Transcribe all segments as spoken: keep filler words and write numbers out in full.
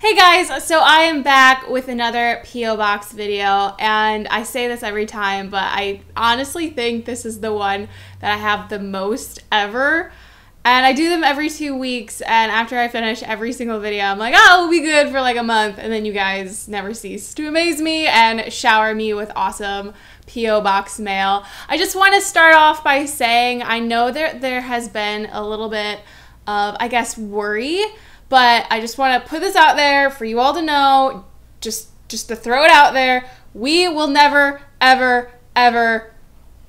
Hey guys, so I am back with another P O Box video, and I say this every time, but I honestly think this is the one that I have the most ever, and I do them every two weeks, and after I finish every single video, I'm like, oh, we'll be good for like a month, and then you guys never cease to amaze me and shower me with awesome P O Box mail. I just want to start off by saying I know that there has been a little bit of, I guess, worry. But I just want to put this out there for you all to know, just just to throw it out there. We will never, ever, ever,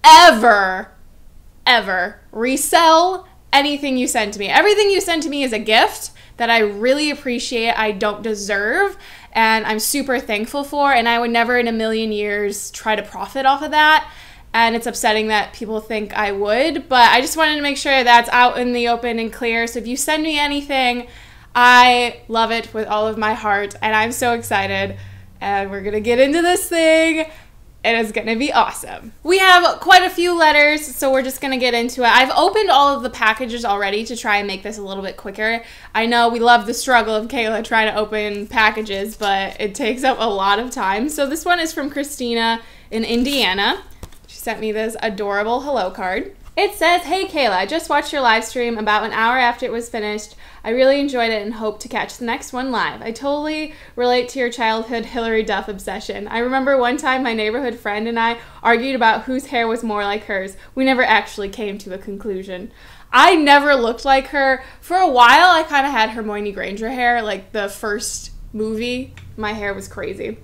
ever, ever resell anything you send to me. Everything you send to me is a gift that I really appreciate, I don't deserve, and I'm super thankful for, and I would never in a million years try to profit off of that. And it's upsetting that people think I would, but I just wanted to make sure that's out in the open and clear. So if you send me anything, I love it with all of my heart, and I'm so excited, and we're gonna get into this thing. It is gonna be awesome. We have quite a few letters, so we're just gonna get into it. I've opened all of the packages already to try and make this a little bit quicker. I know we love the struggle of Kayla trying to open packages, but it takes up a lot of time. So this one is from Christina in Indiana. She sent me this adorable hello card. It says, "Hey Kayla, I just watched your live stream about an hour after it was finished. I really enjoyed it and hope to catch the next one live. I totally relate to your childhood Hillary Duff obsession. I remember one time my neighborhood friend and I argued about whose hair was more like hers. We never actually came to a conclusion." I never looked like her. For a while, I kind of had Hermione Granger hair, like the first movie. My hair was crazy.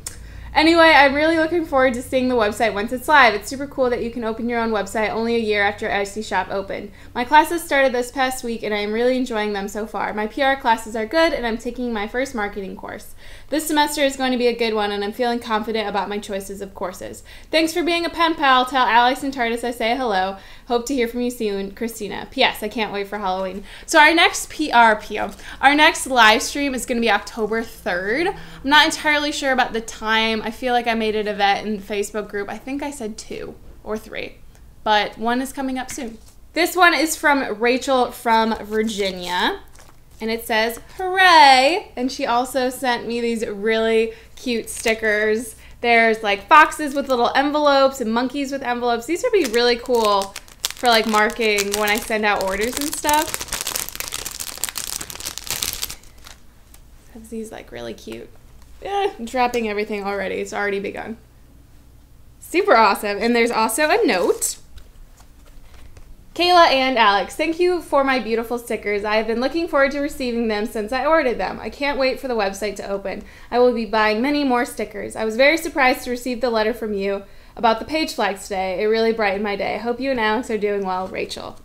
Anyway, I'm really looking forward to seeing the website once it's live. It's super cool that you can open your own website only a year after Etsy shop opened. My classes started this past week, and I am really enjoying them so far. My P R classes are good, and I'm taking my first marketing course. This semester is going to be a good one, and I'm feeling confident about my choices of courses. Thanks for being a pen pal. Tell Alex and Tardis I say hello. Hope to hear from you soon, Christina. P S I can't wait for Halloween. So our next P R P O, our next live stream is going to be October third. I'm not entirely sure about the time. I feel like I made an event in the Facebook group. I think I said two or three, but one is coming up soon. This one is from Rachel from Virginia, and it says, "Hooray!" And she also sent me these really cute stickers. There's like foxes with little envelopes and monkeys with envelopes. These would be really cool for like marking when I send out orders and stuff. Have these like really cute. Yeah, I'm dropping everything already. It's already begun. Super awesome. And there's also a note. "Kayla and Alex, thank you for my beautiful stickers. I have been looking forward to receiving them since I ordered them. I can't wait for the website to open. I will be buying many more stickers. I was very surprised to receive the letter from you about the page flags today. It really brightened my day. I hope you and Alex are doing well. Rachel."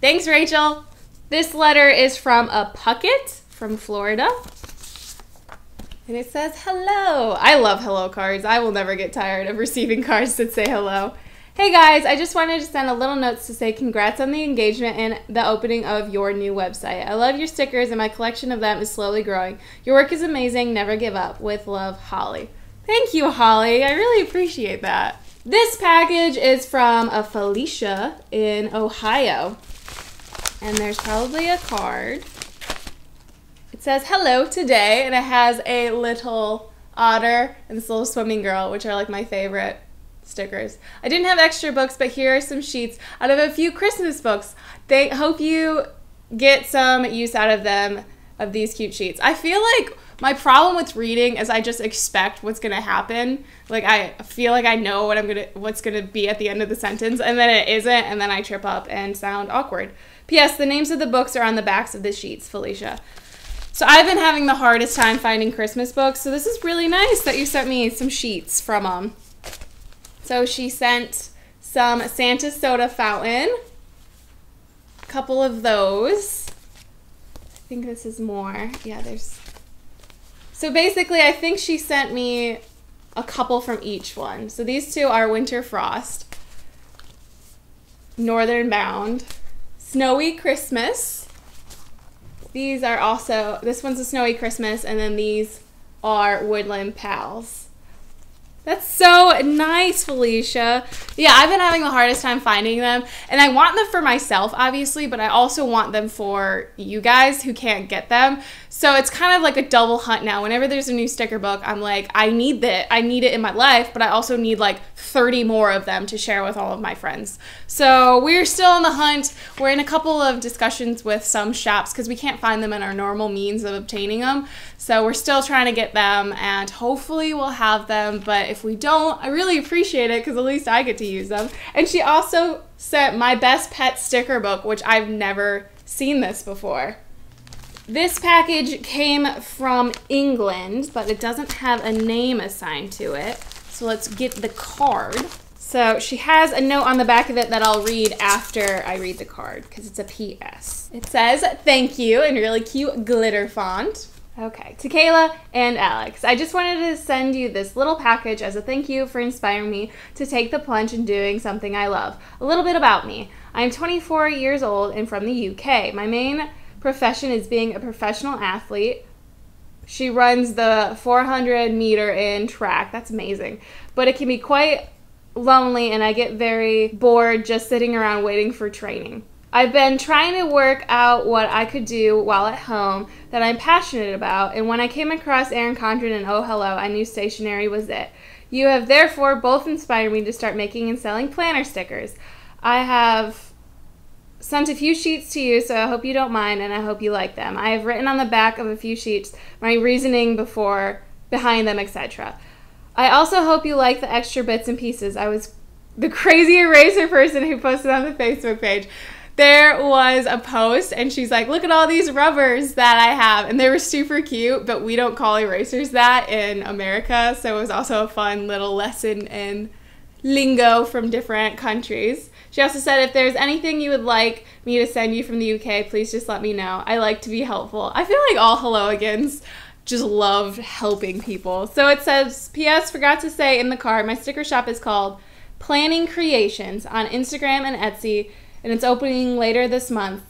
Thanks, Rachel. This letter is from a Puckett from Florida. And it says, "Hello." I love hello cards. I will never get tired of receiving cards that say hello. "Hey guys, I just wanted to send a little note to say congrats on the engagement and the opening of your new website. I love your stickers and my collection of them is slowly growing. Your work is amazing. Never give up. With love, Holly." Thank you, Holly. I really appreciate that. This package is from a Felicia in Ohio. And there's probably a card. It says, "Hello today," and it has a little otter and this little swimming girl, which are like my favorite stickers. "I didn't have extra books, but here are some sheets out of a few Christmas books. They hope you get some use out of them, of these cute sheets." I feel like my problem with reading is I just expect what's gonna happen. Like I feel like I know what I'm gonna what's gonna be at the end of the sentence, and then it isn't, and then I trip up and sound awkward. "P S The names of the books are on the backs of the sheets, Felicia." So I've been having the hardest time finding Christmas books, so this is really nice that you sent me some sheets from them. So she sent some Santa Soda Fountain, a couple of those. I think this is more. Yeah, there's... So basically, I think she sent me a couple from each one. So these two are Winter Frost, Northern Bound, Snowy Christmas. These are also, this one's a Snowy Christmas, and then these are Woodland Pals. That's so nice, Felicia. Yeah, I've been having the hardest time finding them, and I want them for myself, obviously, but I also want them for you guys who can't get them. So it's kind of like a double hunt now. Whenever there's a new sticker book, I'm like, I need that. I need it in my life, but I also need like thirty more of them to share with all of my friends. So we're still on the hunt. We're in a couple of discussions with some shops because we can't find them in our normal means of obtaining them. So we're still trying to get them, and hopefully we'll have them. But if we don't, I really appreciate it because at least I get to use them. And she also sent my best pet sticker book, which I've never seen this before. This package came from England, but it doesn't have a name assigned to it. So let's get the card. So she has a note on the back of it that I'll read after I read the card because it's a P S. It says, "Thank you," in really cute glitter font. Okay, to Kayla and Alex, I just wanted to send you this little package as a thank you for inspiring me to take the plunge in doing something I love. A little bit about me. I'm twenty-four years old and from the U K. My main profession is being a professional athlete. She runs the four hundred meter in track. That's amazing. But it can be quite lonely and I get very bored just sitting around waiting for training. I've been trying to work out what I could do while at home that I'm passionate about, and when I came across Erin Condren and Oh Hello, I knew stationery was it. You have therefore both inspired me to start making and selling planner stickers. I have sent a few sheets to you, so I hope you don't mind and I hope you like them. I have written on the back of a few sheets my reasoning before behind them, et cetera. I also hope you like the extra bits and pieces. I was the crazy eraser person who posted on the Facebook page. There was a post and she's like, look at all these rubbers that I have, and they were super cute, but we don't call erasers that in America, so it was also a fun little lesson in lingo from different countries. She also said, if there's anything you would like me to send you from the U K, please just let me know. I like to be helpful. I feel like all Hello Agains just love helping people. So it says, P S forgot to say in the card, my sticker shop is called Planning Creations on Instagram and Etsy, and it's opening later this month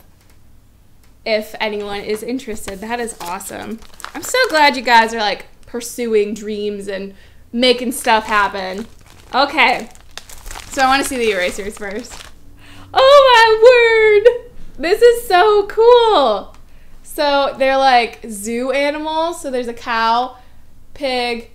if anyone is interested. That is awesome. I'm so glad you guys are like pursuing dreams and making stuff happen. Okay, so I want to see the erasers first. Oh my word! This is so cool! So they're like zoo animals. So there's a cow, pig,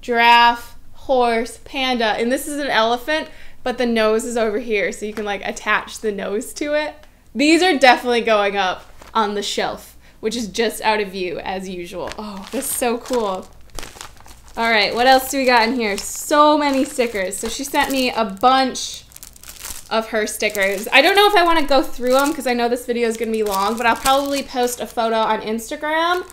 giraffe, horse, panda, and this is an elephant, but the nose is over here, so you can like attach the nose to it. These are definitely going up on the shelf, which is just out of view as usual. Oh, that's so cool. All right, what else do we got in here? So many stickers. So she sent me a bunch of her stickers. I don't know if I want to go through them because I know this video is going to be long, but I'll probably post a photo on Instagram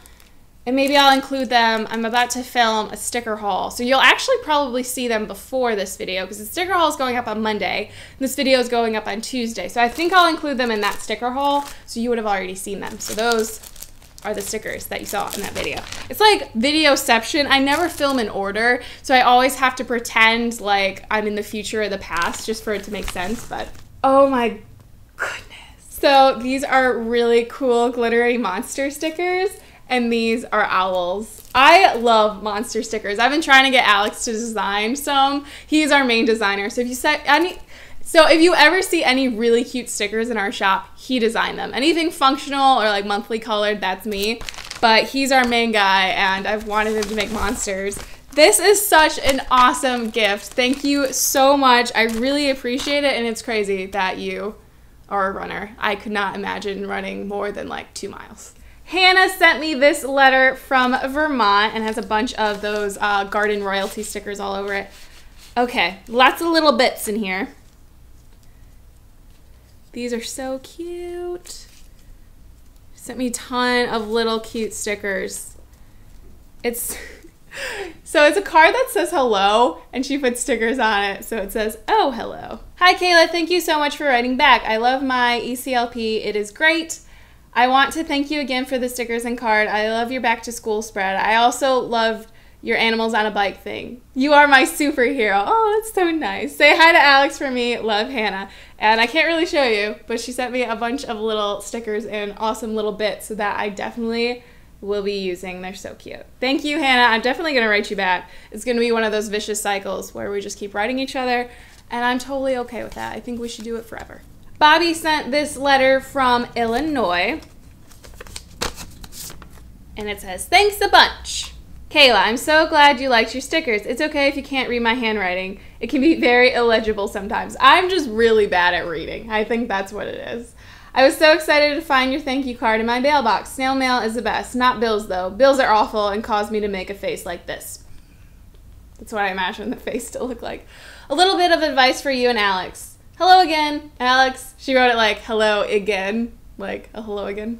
and maybe I'll include them. I'm about to film a sticker haul, so you'll actually probably see them before this video because the sticker haul is going up on Monday. This video is going up on Tuesday, so I think I'll include them in that sticker haul, so you would have already seen them. So those are the stickers that you saw in that video. It's like videoception. I never film in order, so I always have to pretend like I'm in the future or the past just for it to make sense, but oh my goodness. So these are really cool glittery monster stickers, and these are owls. I love monster stickers. I've been trying to get Alex to design some. He's our main designer, so if you set any... So if you ever see any really cute stickers in our shop, he designed them. Anything functional or like monthly colored, that's me. But he's our main guy and I've wanted him to make monsters. This is such an awesome gift. Thank you so much. I really appreciate it, and it's crazy that you are a runner. I could not imagine running more than like two miles. Hannah sent me this letter from Vermont and has a bunch of those uh, garden royalty stickers all over it. Okay, lots of little bits in here. These are so cute. Sent me a ton of little cute stickers. It's so it's a card that says hello, and she put stickers on it. So it says, oh, hello. Hi, Kayla. Thank you so much for writing back. I love my E C L P. It is great. I want to thank you again for the stickers and card. I love your back to school spread. I also loved your animals on a bike thing. You are my superhero. Oh, that's so nice. Say hi to Alex for me. Love, Hannah. And I can't really show you, but she sent me a bunch of little stickers and awesome little bits that I definitely will be using. They're so cute. Thank you, Hannah. I'm definitely going to write you back. It's going to be one of those vicious cycles where we just keep writing each other, and I'm totally okay with that. I think we should do it forever. Bobby sent this letter from Illinois. and it says, "Thanks a bunch. Kayla, I'm so glad you liked your stickers. It's okay if you can't read my handwriting. It can be very illegible sometimes." I'm just really bad at reading. I think that's what it is. "I was so excited to find your thank you card in my mailbox. Snail mail is the best. Not bills, though. Bills are awful and cause me to make a face like this." That's what I imagine the face to look like. "A little bit of advice for you and Alex. Hello again, Alex." She wrote it like, hello again. Like, a hello again.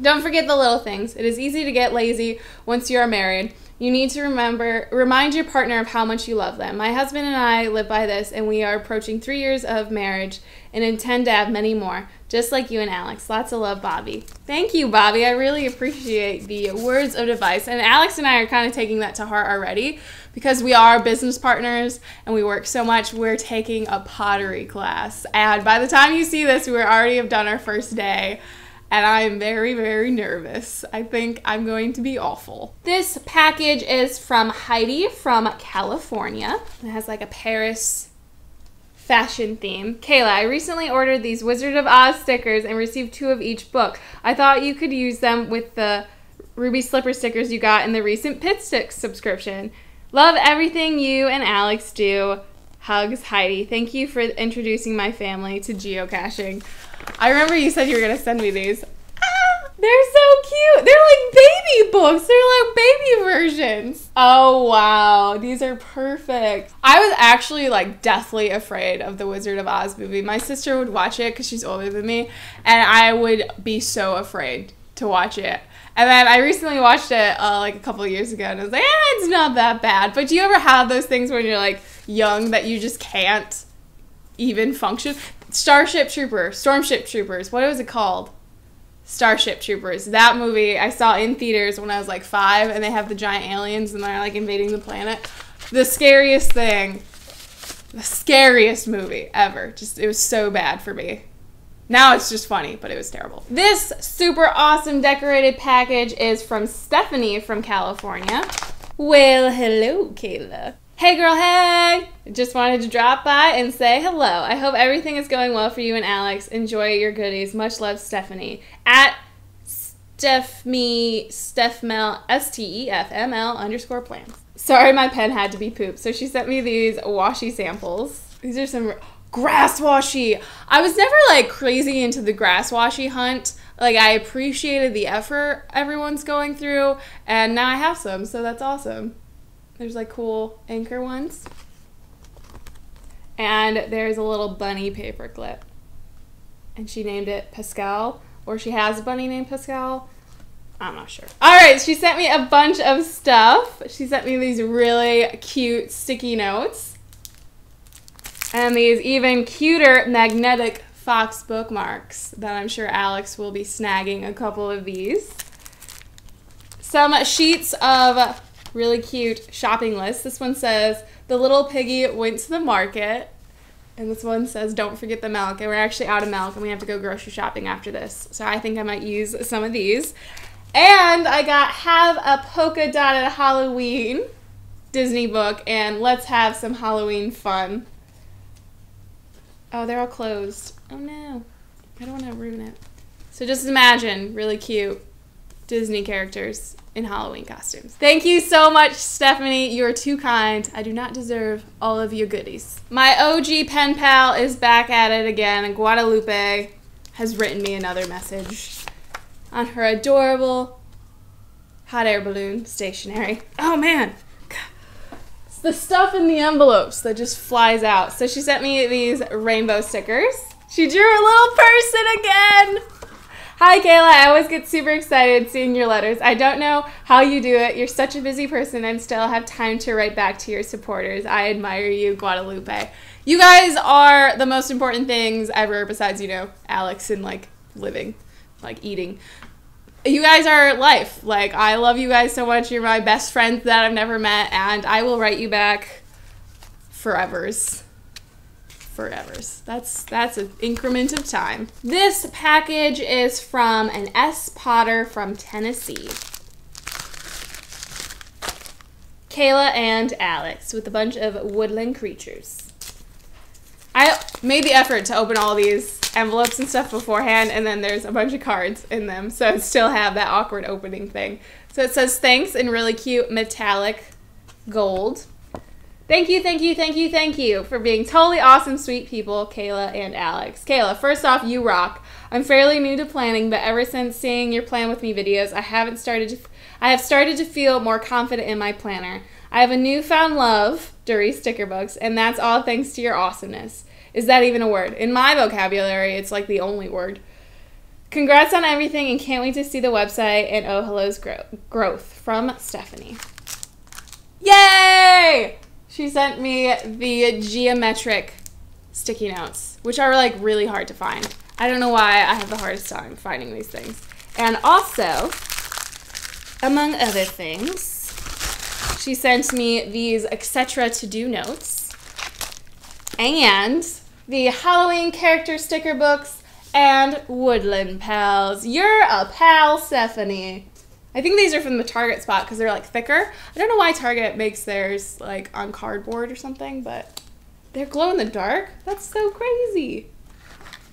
"Don't forget the little things. It is easy to get lazy once you are married. You need to remember, remind your partner of how much you love them. My husband and I live by this, and we are approaching three years of marriage and intend to have many more, just like you and Alex. Lots of love, Bobby." Thank you, Bobby. I really appreciate the words of advice. And Alex and I are kind of taking that to heart already because we are business partners and we work so much. We're taking a pottery class. And by the time you see this, we already have done our first day. And I'm very, very nervous. I think I'm going to be awful. This package is from Heidi from California. It has like a Paris fashion theme. "Kayla, I recently ordered these Wizard of Oz stickers and received two of each book. I thought you could use them with the Ruby Slipper stickers you got in the recent Pit Stick subscription. Love everything you and Alex do. Hugs, Heidi. Thank you for introducing my family to geocaching." I remember you said you were going to send me these. Ah, they're so cute. They're like baby books. They're like baby versions. Oh, wow. These are perfect. I was actually like deathly afraid of the Wizard of Oz movie. My sister would watch it because she's older than me, and I would be so afraid to watch it. And then I recently watched it uh, like a couple of years ago, and I was like, eh, it's not that bad. But do you ever have those things when you're like young that you just can't even function? Starship Troopers, Stormship Troopers, what was it called? Starship Troopers. That movie I saw in theaters when I was like five, and they have the giant aliens and they're like invading the planet. The scariest thing, the scariest movie ever. Just, it was so bad for me. Now it's just funny, but it was terrible. This super awesome decorated package is from Stephanie from California. Well, hello, Kayla. "Hey girl, hey! Just wanted to drop by and say hello. I hope everything is going well for you and Alex. Enjoy your goodies. Much love, Stephanie." At Stephme, Stephmel, S T E F M L underscore plans. "Sorry my pen had to be pooped." So she sent me these washi samples. These are some grass washi. I was never like crazy into the grass washi hunt. Like, I appreciated the effort everyone's going through, and now I have some, so that's awesome. There's like cool anchor ones. And there's a little bunny paper clip. And she named it Pascal, or she has a bunny named Pascal. I'm not sure. All right, she sent me a bunch of stuff. She sent me these really cute sticky notes. And these even cuter magnetic fox bookmarks that I'm sure Alex will be snagging a couple of these. Some sheets of really cute shopping list. This one says, "The little piggy went to the market." And this one says, "Don't forget the milk." And we're actually out of milk, and we have to go grocery shopping after this. So I think I might use some of these. And I got "Have a Polka Dotted Halloween" Disney book, and "Let's Have Some Halloween Fun." Oh, they're all closed. Oh no. I don't want to ruin it. So just imagine really cute Disney characters in Halloween costumes. Thank you so much, Stephanie. You are too kind. I do not deserve all of your goodies. My O G pen pal is back at it again, and Guadalupe has written me another message on her adorable hot air balloon stationery. Oh man, it's the stuff in the envelopes that just flies out. So she sent me these rainbow stickers. She drew a little person again. "Hi, Kayla. I always get super excited seeing your letters. I don't know how you do it. You're such a busy person and still have time to write back to your supporters. I admire you, Guadalupe." You guys are the most important things ever besides, you know, Alex and, like, living, like, eating. You guys are life. Like, I love you guys so much. You're my best friends that I've never met, and I will write you back forevers. Forevers. That's that's an increment of time. This package is from an S. Potter from Tennessee. Kayla and Alex, with a bunch of woodland creatures. I made the effort to open all these envelopes and stuff beforehand, and then there's a bunch of cards in them, so I still have that awkward opening thing. So it says thanks in really cute metallic gold. Thank you, thank you, thank you, thank you for being totally awesome, sweet people, Kayla and Alex. Kayla, first off, you rock. I'm fairly new to planning, but ever since seeing your Plan With Me videos, I haven't started to, I have started to feel more confident in my planner. I have a newfound love, Darice sticker books, and that's all thanks to your awesomeness. Is that even a word? In my vocabulary, it's like the only word. Congrats on everything and can't wait to see the website and Oh Hello's gro growth. From Stephanie. Yay! She sent me the geometric sticky notes, which are like really hard to find. I don't know why I have the hardest time finding these things. And also, among other things, she sent me these et cetera to-do notes and the Halloween character sticker books and Woodland Pals. You're a pal, Stephanie. I think these are from the Target spot because they're like thicker. I don't know why Target makes theirs like on cardboard or something, but they're glow in the dark. That's so crazy.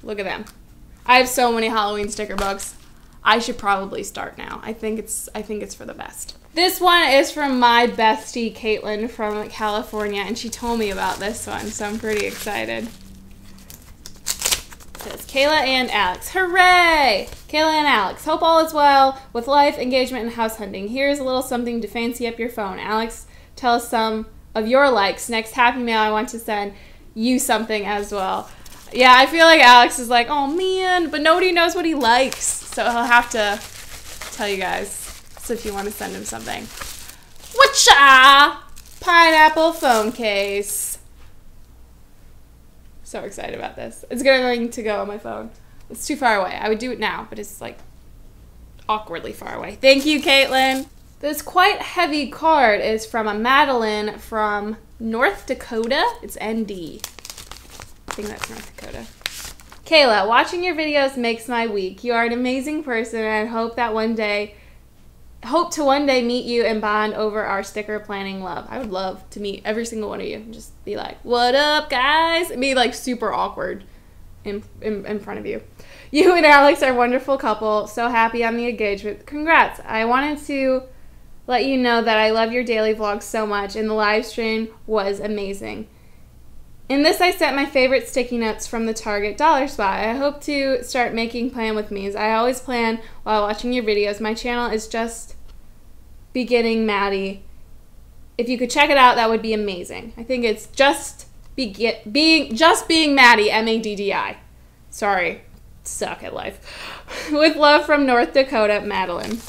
Look at them. I have so many Halloween sticker books. I should probably start now. I think it's I think it's for the best. This one is from my bestie Caitlin from California, and she told me about this one, so I'm pretty excited. Says, Kayla and Alex. Hooray! Kayla and Alex, hope all is well with life, engagement, and house hunting. Here's a little something to fancy up your phone. Alex, tell us some of your likes. Next Happy Mail, I want to send you something as well. Yeah, I feel like Alex is like, oh man, but nobody knows what he likes, so he'll have to tell you guys. So if you want to send him something. Whatcha? Pineapple phone case. So excited about this. It's going to go on my phone. It's too far away. I would do it now, but it's like awkwardly far away. Thank you, Caitlin. This quite heavy card is from a Madeline from North Dakota. It's N D. I think that's North Dakota. Kayla, watching your videos makes my week. You are an amazing person, and I hope that one day, hope to one day meet you and bond over our sticker planning love. I would love to meet every single one of you and just be like, what up, guys? And be like super awkward in, in, in front of you. You and Alex are a wonderful couple. So happy on the engagement. Congrats. I wanted to let you know that I love your daily vlogs so much, and the live stream was amazing. In this, I sent my favorite sticky notes from the Target dollar spot. I hope to start making Plan With Me's. I always plan while watching your videos. My channel is just beginning, Maddie. If you could check it out, that would be amazing. I think it's just be being just being Maddie, M A D D I. Sorry, suck at life. With love from North Dakota, Madeline.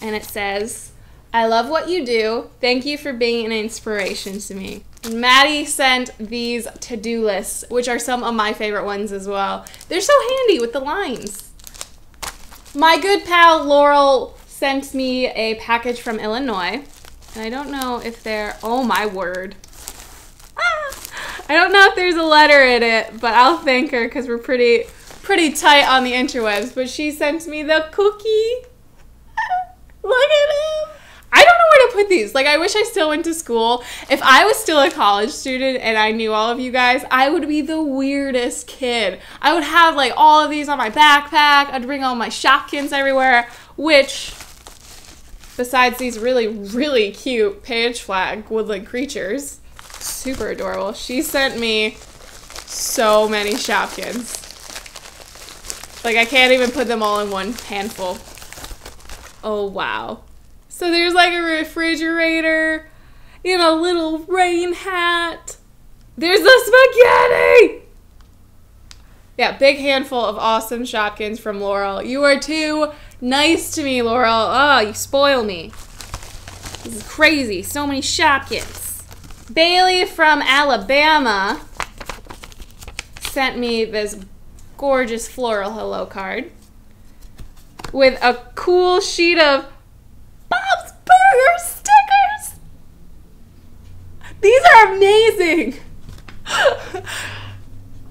And it says, I love what you do. Thank you for being an inspiration to me. Maddie sent these to-do lists, which are some of my favorite ones as well. They're so handy with the lines. My good pal Laurel sent me a package from Illinois, and I don't know if they're, oh my word. Ah! I don't know if there's a letter in it, but I'll thank her because we're pretty, pretty tight on the interwebs, but she sent me the cookie. Look at him. I don't know where to put these. Like, I wish I still went to school. If I was still a college student and I knew all of you guys, I would be the weirdest kid. I would have, like, all of these on my backpack. I'd bring all my Shopkins everywhere, which, besides these really, really cute page flag woodland creatures, super adorable. She sent me so many Shopkins. Like, I can't even put them all in one handful. Oh, wow. So there's like a refrigerator in a little rain hat. There's the spaghetti! Yeah, big handful of awesome Shopkins from Laurel. You are too nice to me, Laurel. Oh, you spoil me. This is crazy. So many Shopkins. Bailey from Alabama sent me this gorgeous floral hello card with a cool sheet of Bob's Burger stickers! These are amazing!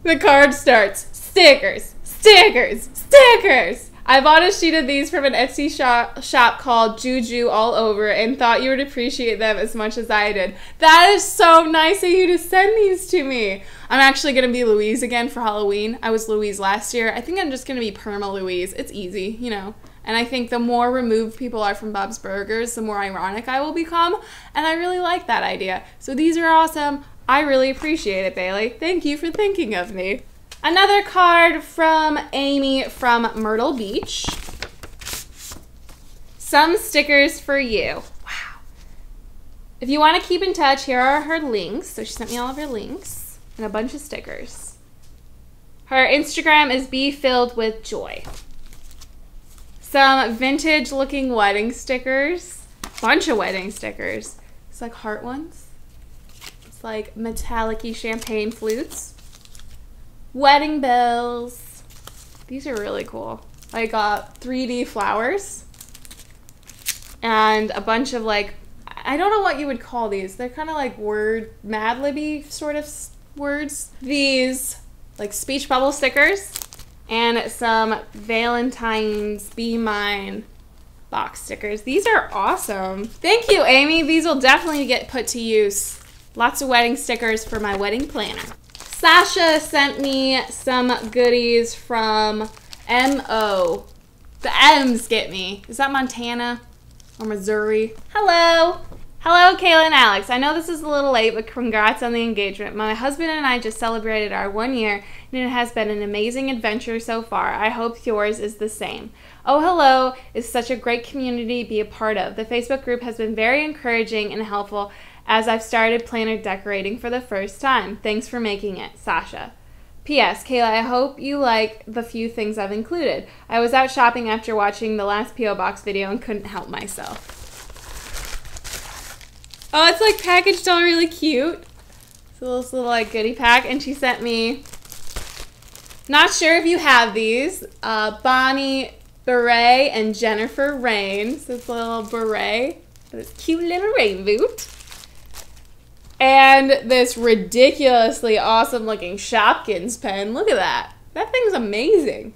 The card starts. Stickers! Stickers! Stickers! I bought a sheet of these from an Etsy shop, shop called Juju All Over and thought you would appreciate them as much as I did. That is so nice of you to send these to me. I'm actually going to be Louise again for Halloween. I was Louise last year. I think I'm just going to be Perma Louise. It's easy, you know. And I think the more removed people are from Bob's Burgers, the more ironic I will become. And I really like that idea. So these are awesome. I really appreciate it, Bailey. Thank you for thinking of me. Another card from Amy from Myrtle Beach. Some stickers for you. Wow. If you want to keep in touch, here are her links. So she sent me all of her links and a bunch of stickers. Her Instagram is Be Filled With Joy. Some vintage looking wedding stickers. Bunch of wedding stickers. It's like heart ones. It's like metallic-y champagne flutes. Wedding bells. These are really cool. I got three D flowers and a bunch of like, I don't know what you would call these. They're kind of like word Mad Libby sort of words. These like speech bubble stickers and some Valentine's Be Mine box stickers. These are awesome. Thank you, Amy. These will definitely get put to use. Lots of wedding stickers for my wedding planner. Sasha sent me some goodies from M O. The M's get me. Is that Montana or Missouri? Hello. Hello, Kayla and Alex. I know this is a little late, but congrats on the engagement. My husband and I just celebrated our one year, and it has been an amazing adventure so far. I hope yours is the same. Oh Hello is such a great community to be a part of. The Facebook group has been very encouraging and helpful as I've started planner decorating for the first time. Thanks for making it, Sasha. P S. Kayla, I hope you like the few things I've included. I was out shopping after watching the last P O Box video and couldn't help myself. Oh, it's like packaged all really cute. It's a little, little like goodie pack, and she sent me, not sure if you have these, uh, Bonnie Beret and Jennifer Rain. So it's a little beret, but it's cute little rain boot. And this ridiculously awesome looking Shopkins pen. Look at that. That thing's amazing.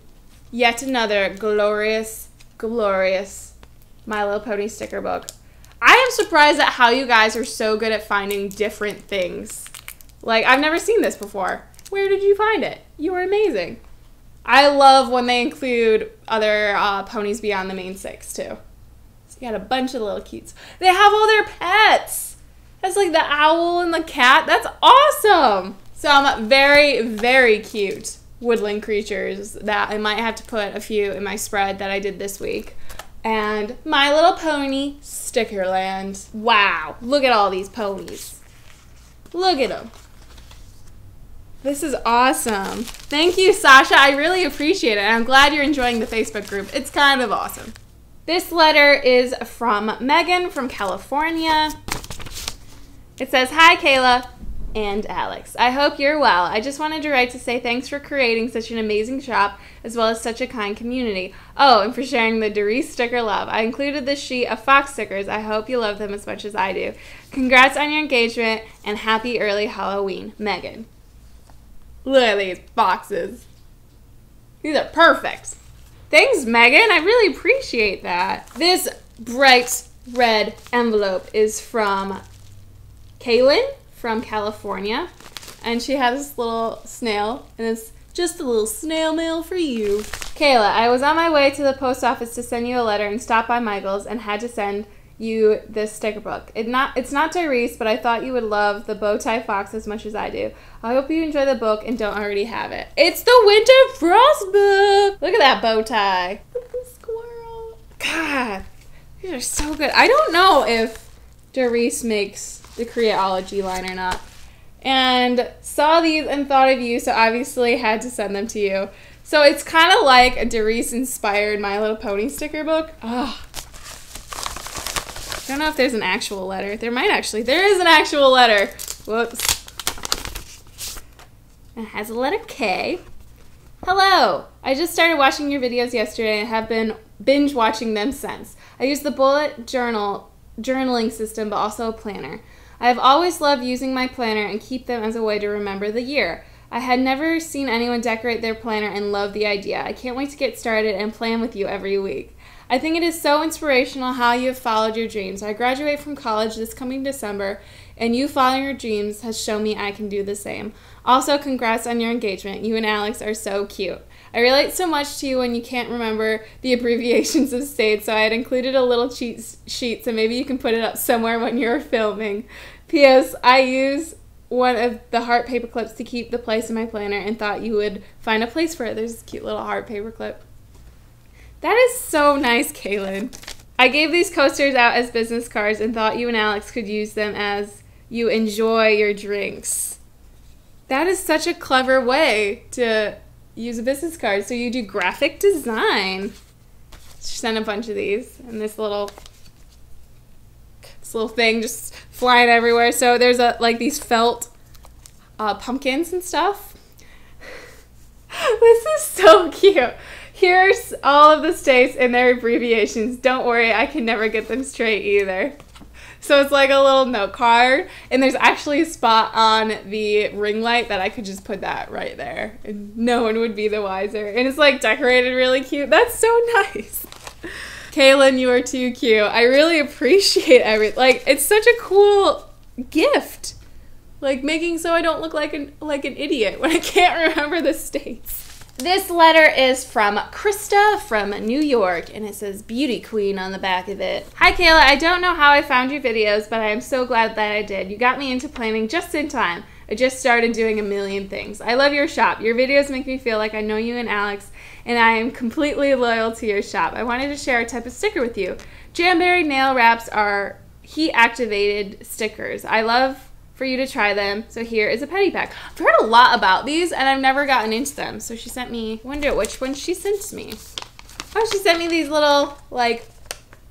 Yet another glorious, glorious My Little Pony sticker book. I am surprised at how you guys are so good at finding different things. Like, I've never seen this before. Where did you find it? You are amazing. I love when they include other uh, ponies beyond the main six, too. So you got a bunch of little cutes. They have all their pets. That's like the owl and the cat. That's awesome. Some very, very cute woodland creatures that I might have to put a few in my spread that I did this week. And My Little Pony Stickerland. Wow. Look at all these ponies. Look at them. This is awesome. Thank you, Sasha. I really appreciate it. I'm glad you're enjoying the Facebook group. It's kind of awesome. This letter is from Megan from California. It says, hi, Kayla and Alex. I hope you're well. I just wanted to write to say thanks for creating such an amazing shop as well as such a kind community. Oh, and for sharing the Darice sticker love. I included this sheet of fox stickers. I hope you love them as much as I do. Congrats on your engagement and happy early Halloween, Megan. Look at these boxes. These are perfect. Thanks, Megan. I really appreciate that. This bright red envelope is from Kaylin from California, and she has this little snail, and it's just a little snail mail for you. Kayla, I was on my way to the post office to send you a letter and stopped by Michael's and had to send you this sticker book. It not, it's not Darice, but I thought you would love the Bowtie Fox as much as I do. I hope you enjoy the book and don't already have it. It's the Winter Frost book! Look at that bow tie. Look at the squirrel. God, these are so good. I don't know if Darice makes the Creatology line or not, and saw these and thought of you, so obviously had to send them to you. So it's kind of like a Darice inspired My Little Pony sticker book. Oh, I don't know if there's an actual letter. There might actually, there is an actual letter. Whoops. It has a letter K. Hello, I just started watching your videos yesterday and have been binge watching them since. I use the bullet journal journaling system, but also a planner. I have always loved using my planner and keep them as a way to remember the year. I had never seen anyone decorate their planner and love the idea. I can't wait to get started and plan with you every week. I think it is so inspirational how you have followed your dreams. I graduate from college this coming December, and you following your dreams has shown me I can do the same. Also, congrats on your engagement. You and Alex are so cute. I relate so much to you when you can't remember the abbreviations of states, so I had included a little cheat sheet, so maybe you can put it up somewhere when you're filming. P S. I use one of the heart paper clips to keep the place in my planner and thought you would find a place for it. There's a cute little heart paper clip. That is so nice, Kaylin. I gave these coasters out as business cards and thought you and Alex could use them as you enjoy your drinks. That is such a clever way to use a business card. So you do graphic design. She sent a bunch of these and this little this little thing just flying everywhere. So there's a, like these felt uh, pumpkins and stuff. This is so cute. Here's all of the states and their abbreviations. Don't worry, I can never get them straight either. So it's like a little note card, and there's actually a spot on the ring light that I could just put that right there, and no one would be the wiser. And it's like decorated really cute. That's so nice. Kaylin, you are too cute. I really appreciate everything. Like, it's such a cool gift. Like, making so I don't look like an, like an idiot when I can't remember the states. This letter is from Krista from New York, and it says Beauty Queen on the back of it. Hi Kayla, I don't know how I found your videos, but I am so glad that I did. You got me into planning just in time. I just started doing a million things. I love your shop. Your videos make me feel like I know you and Alex, and I am completely loyal to your shop. I wanted to share a type of sticker with you. Jamberry nail wraps are heat-activated stickers. I love for you to try them. So here is a petty pack. I've heard a lot about these and I've never gotten into them. So she sent me, I wonder which one she sent me. Oh, she sent me these little like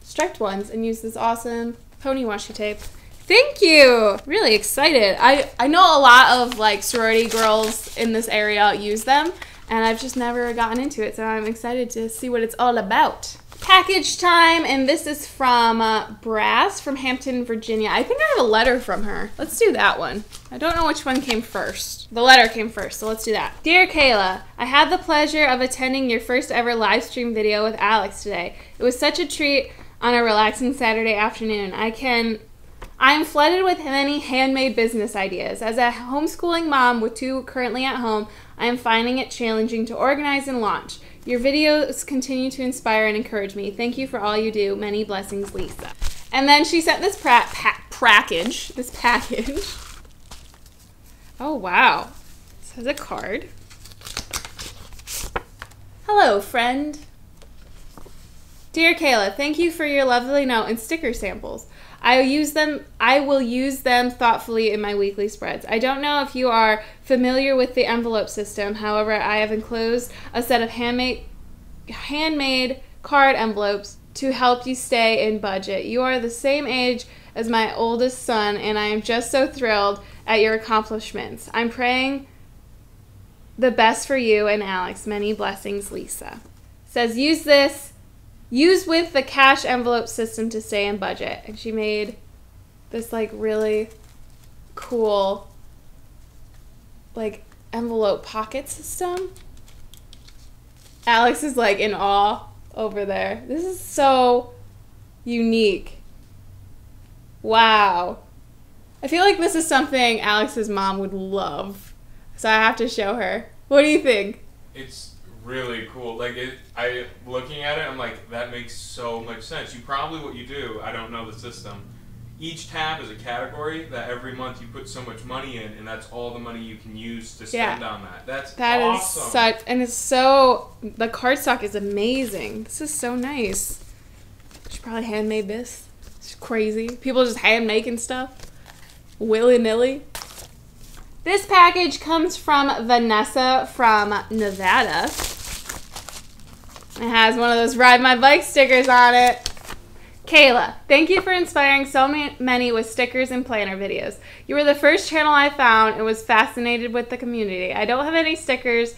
striped ones and used this awesome pony washi tape. Thank you. Really excited. I, I know a lot of like sorority girls in this area use them and I've just never gotten into it. So I'm excited to see what it's all about. Package time, and this is from uh, Brass from Hampton, Virginia. I think I have a letter from her. Let's do that one. I don't know which one came first. The letter came first, so let's do that. Dear Kayla, I had the pleasure of attending your first ever live stream video with Alex today. It was such a treat on a relaxing Saturday afternoon. I can... I'm flooded with many handmade business ideas. As a homeschooling mom with two currently at home, I am finding it challenging to organize and launch. Your videos continue to inspire and encourage me. Thank you for all you do. Many blessings, Lisa. And then she sent this pra pa package. This package. Oh, wow. This has a card. Hello, friend. Dear Kayla, thank you for your lovely note and sticker samples. I use them. I will use them thoughtfully in my weekly spreads. I don't know if you are familiar with the envelope system. However, I have enclosed a set of handmade, handmade card envelopes to help you stay in budget. You are the same age as my oldest son, and I am just so thrilled at your accomplishments. I'm praying the best for you and Alex. Many blessings, Lisa. It says, use this. Use with the cash envelope system to stay in budget. And she made this like really cool like envelope pocket system. Alex is like in awe over there. This is so unique. Wow. I feel like this is something Alex's mom would love. So I have to show her. What do you think? It's really cool. Like it, I looking at it, I'm like, that makes so much sense. You probably what you do. I don't know the system. Each tab is a category that every month you put so much money in, and that's all the money you can use to spend yeah. on that. That's that awesome. Is such, and it's so the cardstock is amazing. This is so nice. She probably handmade this. It's crazy. People just hand making stuff, willy nilly. This package comes from Vanessa from Nevada. It has one of those Ride My Bike stickers on it. Kayla, thank you for inspiring so many with stickers and planner videos. You were the first channel I found and was fascinated with the community. I don't have any stickers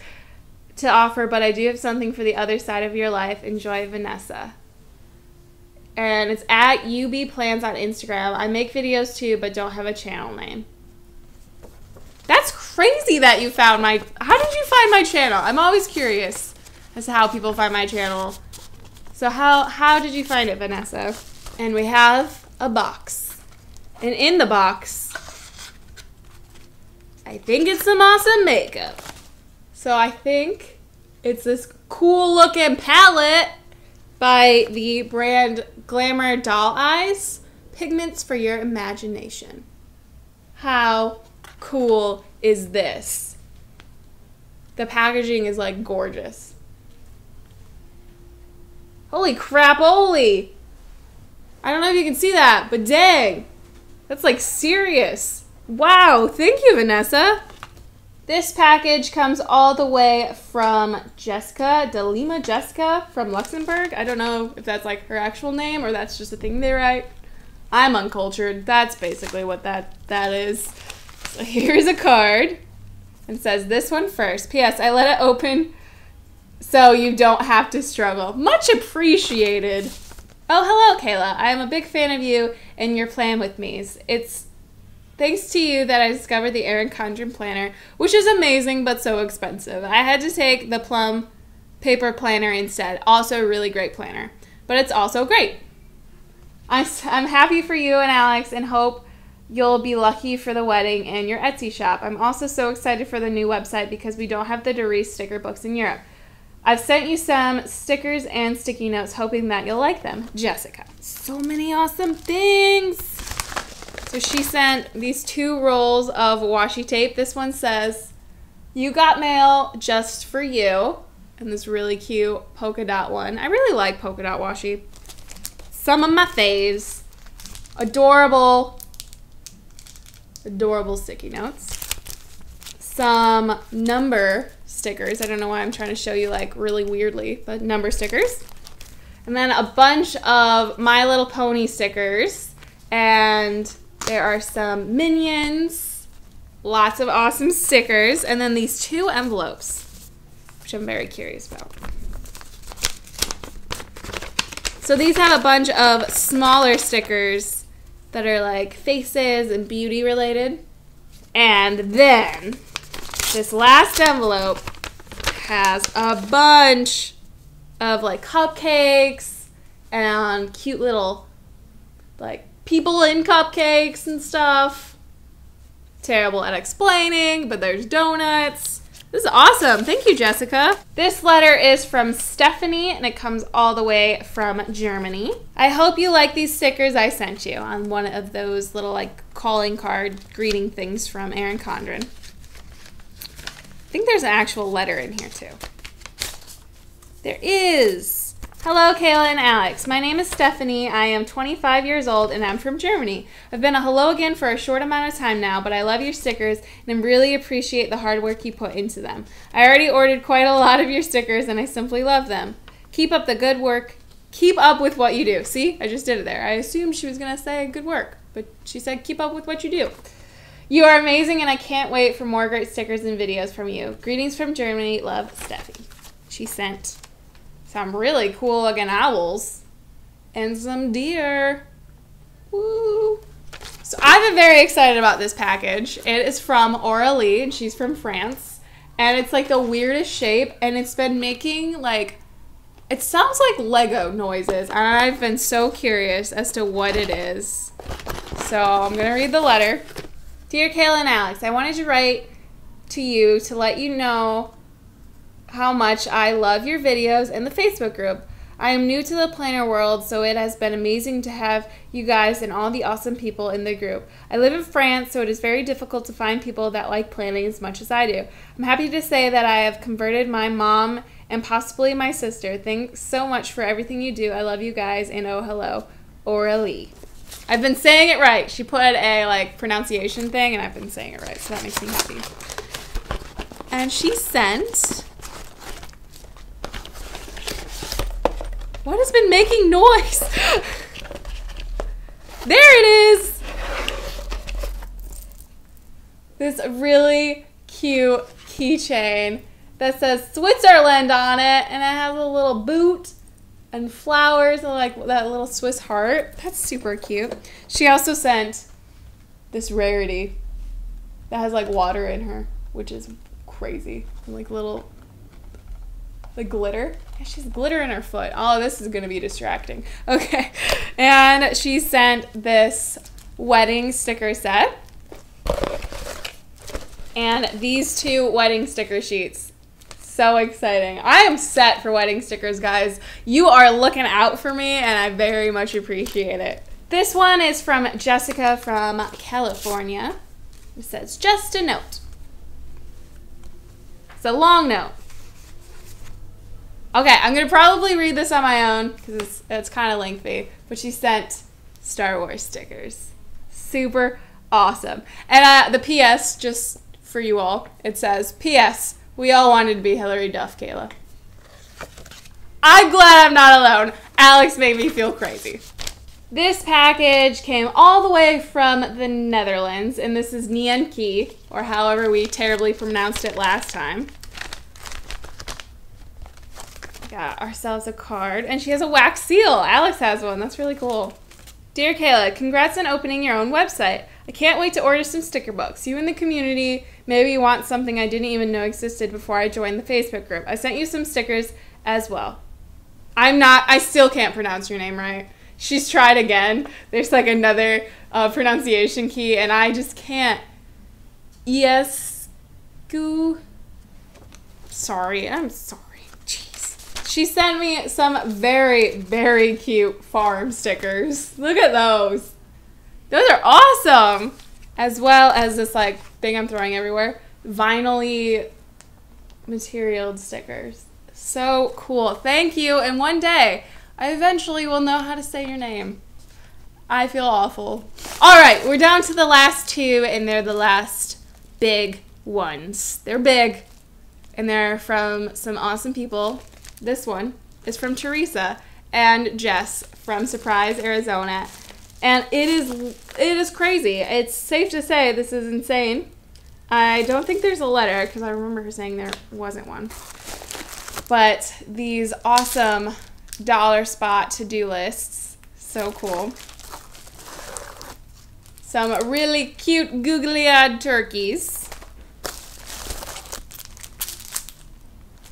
to offer, but I do have something for the other side of your life. Enjoy, Vanessa. And it's at U B Plans on Instagram. I make videos too, but don't have a channel name. That's crazy that you found my... How did you find my channel? I'm always curious as to how people find my channel. So how, how did you find it, Vanessa? And we have a box. And in the box, I think it's some awesome makeup. So I think it's this cool looking palette by the brand Glamour Doll Eyes. Pigments for your imagination. How cool is this? The packaging is like gorgeous. Holy crap-oli! I don't know if you can see that, but dang! That's like serious. Wow, thank you, Vanessa. This package comes all the way from Jessica, De Lima Jessica from Luxembourg. I don't know if that's like her actual name or that's just a thing they write. I'm uncultured. That's basically what that that is. So here's a card. It says this one first. P S I let it open so you don't have to struggle. Much appreciated. Oh, hello, Kayla. I am a big fan of you and your plan with me. It's thanks to you that I discovered the Erin Condren planner, which is amazing but so expensive. I had to take the Plum Paper planner instead. Also a really great planner, but it's also great. I'm happy for you and Alex and hope you'll be lucky for the wedding and your Etsy shop. I'm also so excited for the new website because we don't have the Darice sticker books in Europe. I've sent you some stickers and sticky notes hoping that you'll like them. Jessica. So many awesome things. So she sent these two rolls of washi tape. This one says, you got mail just for you. And this really cute polka dot one. I really like polka dot washi. Some of my faves. Adorable, adorable sticky notes. Some number stickers. I don't know why I'm trying to show you like really weirdly, but number stickers. And then a bunch of My Little Pony stickers. And there are some Minions, lots of awesome stickers, and then these two envelopes, which I'm very curious about. So these have a bunch of smaller stickers that are like faces and beauty related. And then this last envelope has a bunch of like cupcakes and cute little like people in cupcakes and stuff. Terrible at explaining, but there's donuts. This is awesome. Thank you, Jessica. This letter is from Stephanie, and it comes all the way from Germany. I hope you like these stickers I sent you on one of those little like calling card greeting things from Erin Condren. I think there's an actual letter in here too. There is. Hello, Kayla and Alex. My name is Stephanie. I am twenty-five years old and I'm from Germany. I've been a hello again for a short amount of time now, but I love your stickers and I really appreciate the hard work you put into them. I already ordered quite a lot of your stickers and I simply love them. Keep up the good work. Keep up with what you do. See, I just did it there. I assumed she was going to say good work, but she said keep up with what you do. You are amazing and I can't wait for more great stickers and videos from you. Greetings from Germany. Love, Steffi. She sent some really cool looking owls and some deer. Woo! So I've been very excited about this package. It is from Aurélie, and she's from France. And it's like the weirdest shape, and it's been making like, it sounds like Lego noises. And I've been so curious as to what it is. So I'm gonna read the letter. Dear Kayla and Alex, I wanted to write to you to let you know how much I love your videos and the Facebook group. I am new to the planner world, so it has been amazing to have you guys and all the awesome people in the group. I live in France, so it is very difficult to find people that like planning as much as I do. I'm happy to say that I have converted my mom and possibly my sister. Thanks so much for everything you do. I love you guys, and oh hello, Aurélie. I've been saying it right. She put a like pronunciation thing, and I've been saying it right, so that makes me happy. And she sent... What has been making noise? There it is! This really cute keychain that says Switzerland on it, and it has a little boot and flowers and like that little Swiss heart. That's super cute. She also sent this rarity that has like water in her. which is crazy. Like little, the glitter. Yeah, she's glitter in her foot. Oh, this is going to be distracting. Okay. And she sent this wedding sticker set. And these two wedding sticker sheets. So exciting. I am set for wedding stickers, guys. You are looking out for me, and I very much appreciate it. This one is from Jessica from California. It says, just a note. It's a long note. Okay, I'm going to probably read this on my own because it's, it's kind of lengthy. But she sent Star Wars stickers. Super awesome. And uh, the P S, just for you all, it says, P S, we all wanted to be Hillary Duff, Kayla. I'm glad I'm not alone. Alex made me feel crazy. This package came all the way from the Netherlands, and this is Nyan Key, or however we terribly pronounced it last time. We got ourselves a card, and she has a wax seal. Alex has one. That's really cool. Dear Kayla, congrats on opening your own website. I can't wait to order some sticker books. You and the community maybe want something I didn't even know existed before I joined the Facebook group. I sent you some stickers as well. I'm not, I still can't pronounce your name right. She's tried again. There's like another uh, pronunciation key, and I just can't. Iescu. Sorry, I'm sorry. Jeez. She sent me some very, very cute farm stickers. Look at those. Those are awesome. As well as this like thing I'm throwing everywhere. Vinyl-y material stickers. So cool. Thank you. And one day, I eventually will know how to say your name. I feel awful. All right, we're down to the last two, and they're the last big ones. They're big, and they're from some awesome people. This one is from Teresa and Jess from Surprise, Arizona. And it is, it is crazy. It's safe to say this is insane. I don't think there's a letter, because I remember her saying there wasn't one. But these awesome dollar spot to-do lists. So cool. Some really cute googly-eyed turkeys.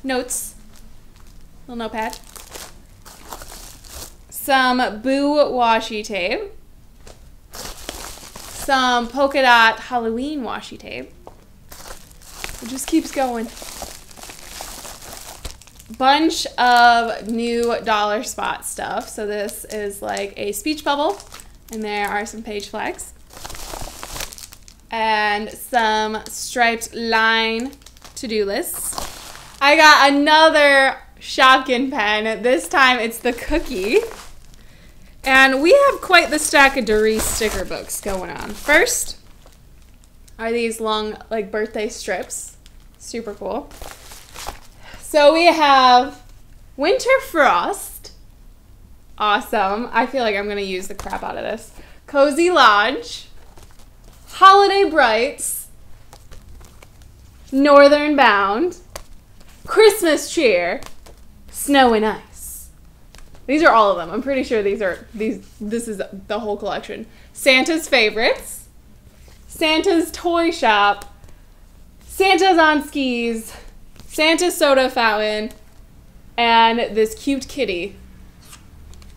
Notes. Little notepad. Some boo washi tape. Some polka dot Halloween washi tape. It just keeps going. Bunch of new dollar spot stuff. So this is like a speech bubble, and there are some page flags and some striped line to-do lists. I got another Shopkin pen. This time it's the cookie, and we have quite the stack of Darice sticker books going on. First are these long like birthday strips. Super cool. So we have Winter Frost. Awesome. I feel like I'm going to use the crap out of this. Cozy Lodge. Holiday Brights. Northern Bound. Christmas Cheer. Snow and Ice. These are all of them. I'm pretty sure these are, these, this is the whole collection. Santa's Favorites. Santa's Toy Shop. Santa's on Skis. Santa's Soda Fountain, and this cute kitty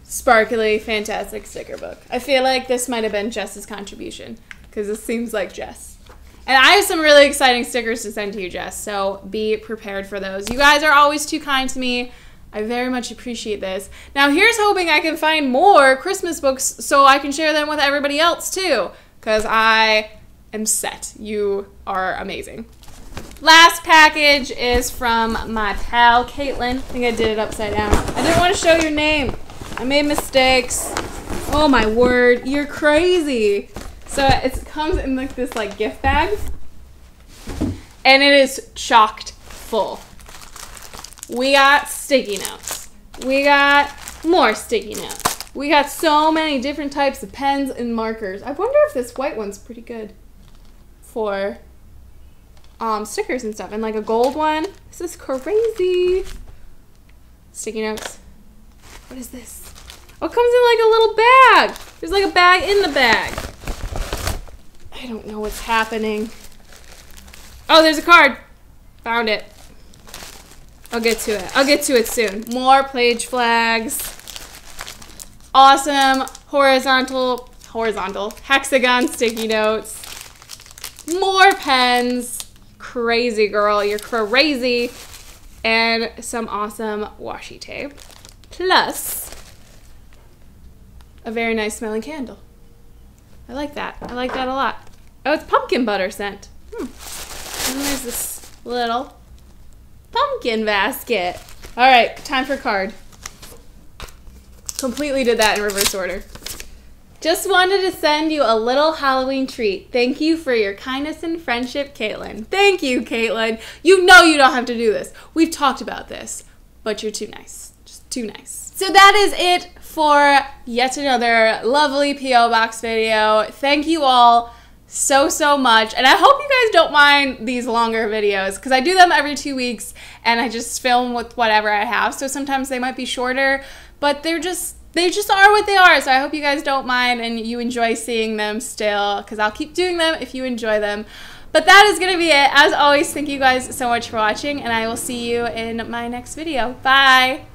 sparkly fantastic sticker book. I feel like this might have been Jess's contribution, because this seems like Jess. And I have some really exciting stickers to send to you, Jess, so be prepared for those. You guys are always too kind to me. I very much appreciate this. Now here's hoping I can find more Christmas books so I can share them with everybody else too, because I am set. You are amazing. Last package is from my pal, Caitlin. I think I did it upside down. I didn't want to show your name. I made mistakes. Oh my word, you're crazy. So it comes in like this like gift bag, and it is chocked full. We got sticky notes. We got more sticky notes. We got so many different types of pens and markers. I wonder if this white one's pretty good for Um, stickers and stuff, and like a gold one. This is crazy. Sticky notes. What is this? Oh, it comes in like a little bag. There's like a bag in the bag. I don't know what's happening. Oh, there's a card. Found it. I'll get to it. I'll get to it soon. More page flags. Awesome horizontal, horizontal, hexagon sticky notes. More pens. Crazy girl, you're crazy. And some awesome washi tape. Plus a very nice smelling candle. I like that. I like that a lot. Oh, it's pumpkin butter scent. Hmm. And there's this little pumpkin basket. All right, time for card. Completely did that in reverse order. Just wanted to send you a little Halloween treat. Thank you for your kindness and friendship, Caitlin. Thank you, Caitlin. You know you don't have to do this. We've talked about this, but you're too nice. Just too nice. So that is it for yet another lovely P O Box video. Thank you all so, so much. And I hope you guys don't mind these longer videos because I do them every two weeks and I just film with whatever I have. So sometimes they might be shorter, but they're just... They just are what they are, so I hope you guys don't mind and you enjoy seeing them still, because I'll keep doing them if you enjoy them. But that is going to be it. As always, thank you guys so much for watching, and I will see you in my next video. Bye!